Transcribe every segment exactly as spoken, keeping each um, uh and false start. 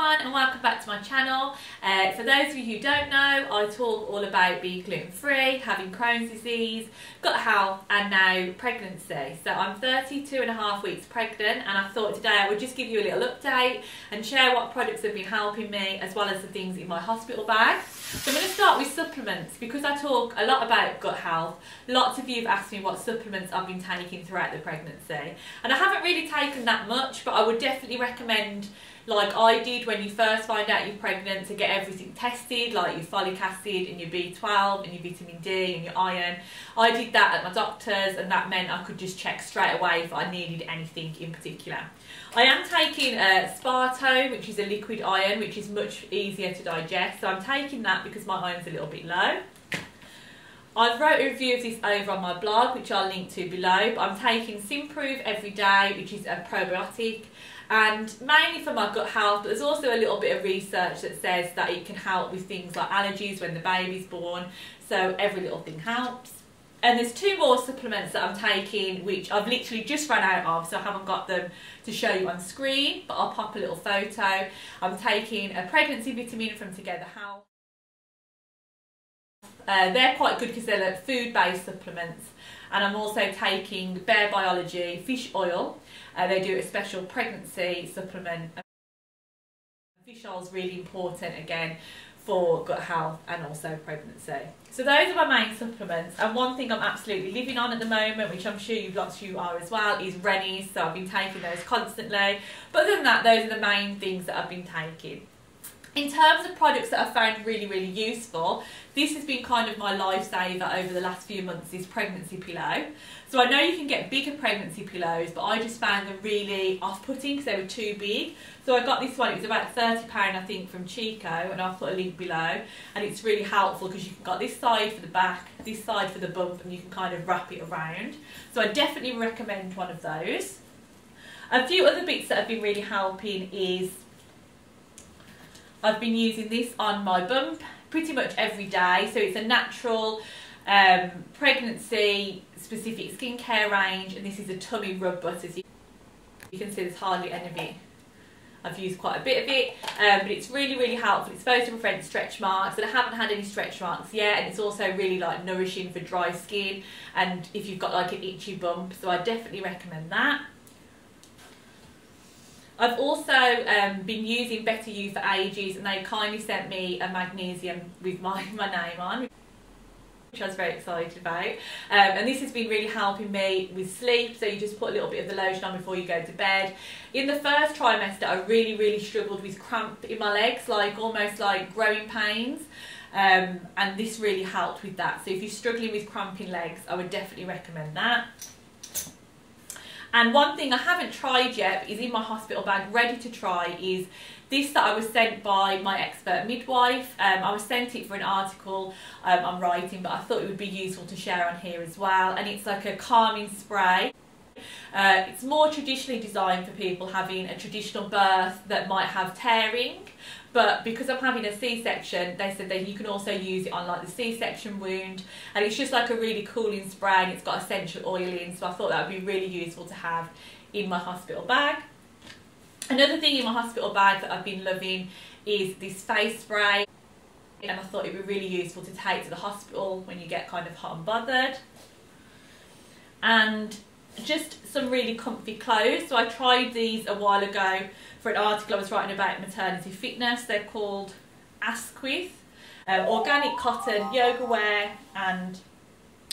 everyone and welcome back to my channel. Uh, for those of you who don't know, I talk all about being gluten free, having Crohn's disease, gut health and now pregnancy. So I'm thirty-two and a half weeks pregnant and I thought today I would just give you a little update and share what products have been helping me as well as the things in my hospital bag. So I'm going to start with supplements because I talk a lot about gut health. Lots of you have asked me what supplements I've been taking throughout the pregnancy and I haven't really taken that much, but I would definitely recommend, like I did when you first find out you're pregnant, to get everything tested, like your folic acid and your B twelve and your vitamin D and your iron. I did that at my doctor's and that meant I could just check straight away if I needed anything in particular. I am taking uh, Spartone, which is a liquid iron, which is much easier to digest, so I'm taking that because my iron's a little bit low. I've wrote a review of this over on my blog, which I'll link to below, but I'm taking Symprove every day, which is a probiotic, and mainly for my gut health, but there's also a little bit of research that says that it can help with things like allergies when the baby's born, so every little thing helps. And there's two more supplements that I'm taking, which I've literally just run out of, so I haven't got them to show you on screen, but I'll pop a little photo. I'm taking a pregnancy vitamin from Together Health. Uh, they're quite good because they're like food-based supplements, and I'm also taking Bear Biology fish oil. Uh, they do a special pregnancy supplement. Fish oil is really important again for gut health and also pregnancy. So those are my main supplements, and one thing I'm absolutely living on at the moment, which I'm sure you've lots of you are as well, is Rennie's, so I've been taking those constantly. But other than that, those are the main things that I've been taking. In terms of products that I found really, really useful, this has been kind of my lifesaver over the last few months, is pregnancy pillow. So I know you can get bigger pregnancy pillows, but I just found them really off-putting because they were too big. So I got this one, it was about thirty pounds I think from Chico, and I'll put a link below. And it's really helpful because you've got this side for the back, this side for the bump, and you can kind of wrap it around. So I definitely recommend one of those. A few other bits that have been really helping is I've been using this on my bump pretty much every day, so it's a natural um, pregnancy specific skincare range, and this is a tummy rub butter. As you can see, there's hardly any of it. I've used quite a bit of it, um, but it's really, really helpful. It's supposed to prevent stretch marks, and I haven't had any stretch marks yet, and it's also really like nourishing for dry skin and if you've got like an itchy bump, so I definitely recommend that. I've also um, been using Better You for ages, and they kindly sent me a magnesium with my, my name on, which I was very excited about. Um, and this has been really helping me with sleep, so you just put a little bit of the lotion on before you go to bed. In the first trimester, I really, really struggled with cramp in my legs, like almost like growing pains. Um, and this really helped with that. So if you're struggling with cramping legs, I would definitely recommend that. And one thing I haven't tried yet, but is in my hospital bag ready to try, is this that I was sent by my expert midwife. Um, I was sent it for an article um, I'm writing, but I thought it would be useful to share on here as well. And it's like a calming spray. Uh, it's more traditionally designed for people having a traditional birth that might have tearing, but because I'm having a C section, they said that you can also use it on like the C section wound, and it's just like a really cooling spray, and it's got essential oil in, so I thought that would be really useful to have in my hospital bag. Another thing in my hospital bag that I've been loving is this face spray, and I thought it would be really useful to take to the hospital when you get kind of hot and bothered. And just some really comfy clothes. So I tried these a while ago for an article I was writing about maternity fitness. They're called Asquith, um, organic cotton yoga wear, and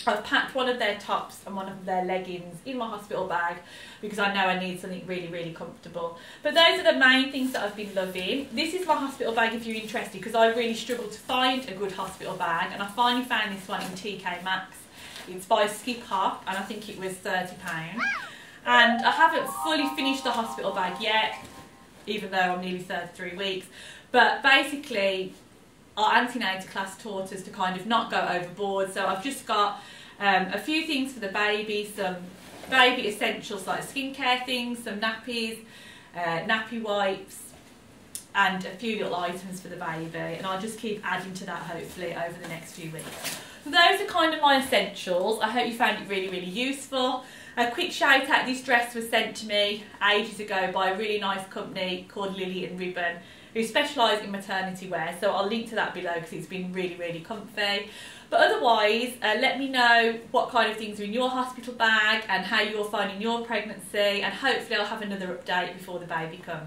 I've packed one of their tops and one of their leggings in my hospital bag because I know I need something really, really comfortable. But those are the main things that I've been loving. This is my hospital bag if you're interested, because I really struggled to find a good hospital bag, and I finally found this one in T K Maxx. It's by Skip Hop, and I think it was thirty pounds. And I haven't fully finished the hospital bag yet, even though I'm nearly thirty-three weeks. But basically, our antenatal class taught us to kind of not go overboard. So I've just got um, a few things for the baby, some baby essentials like skincare things, some nappies, uh, nappy wipes, and a few little items for the baby, and I'll just keep adding to that hopefully over the next few weeks. So those are kind of my essentials. I hope you found it really, really useful, A quick shout out, this dress was sent to me ages ago by a really nice company called Lily and Ribbon, who specialise in maternity wear, so I'll link to that below because it's been really, really comfy. But otherwise, uh, let me know what kind of things are in your hospital bag and how you're finding your pregnancy, and hopefully I'll have another update before the baby comes.